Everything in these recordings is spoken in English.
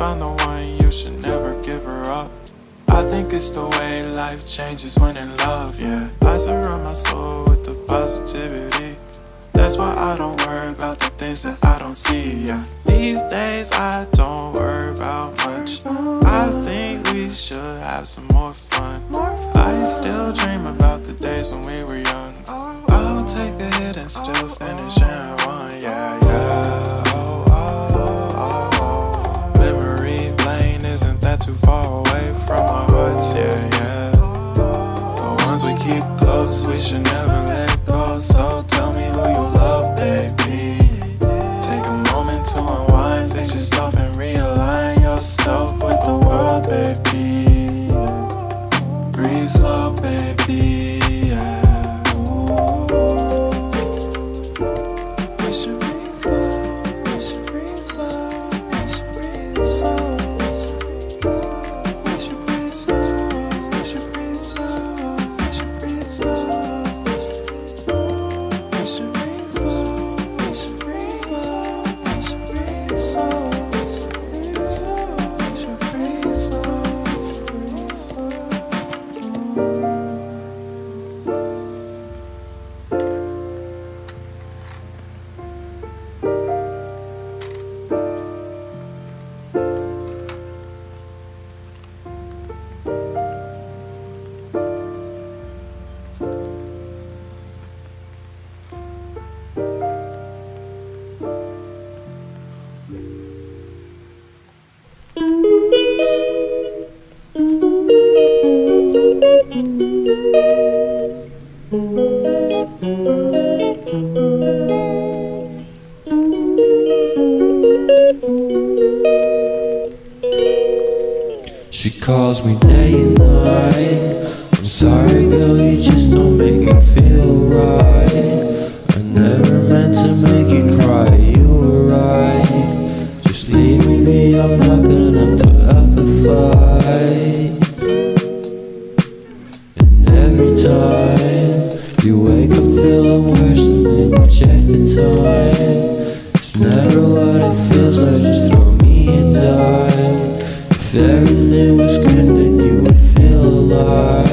Find the one, you should never give her up. I think it's the way life changes when in love, yeah. I surround my soul with the positivity. That's why I don't worry about the things that I don't see, yeah. These days I don't worry about much. I think we should have some more fun. I still dream about the days when we were young. I'll take a hit and still finish and run, yeah, yeah. Isn't that too far away from our hearts, yeah, yeah. The ones we keep close, we should never let go. So tell me who you love, baby. Take a moment to unwind, fix yourself and realign yourself with the world, baby. Breathe slow, baby, yeah. Ooh. I should breathe slow, I should breathe slow. She calls me day and night. I'm sorry, girl, you just don't make me feel right. I never meant to make you cry, you were right. Just leave me be, I'm not gonna put up a fight. And every time you wake up feeling worse, and then you check the time. It's never what it feels like, just throw me a dime. If everything was good, then you would feel alive.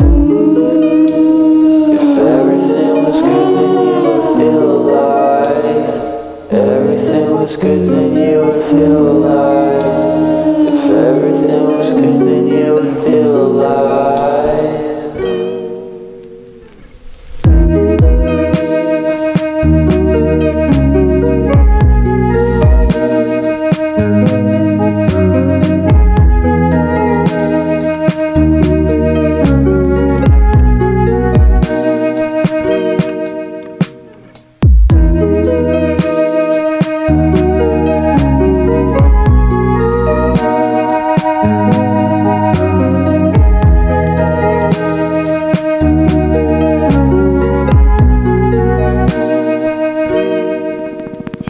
Ooh. If everything was good, then you would feel alive. Everything was good, then you would feel alive. If everything was good, then you would feel alive.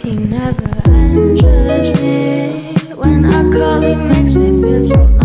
He never answers me when I call, it makes me feel so.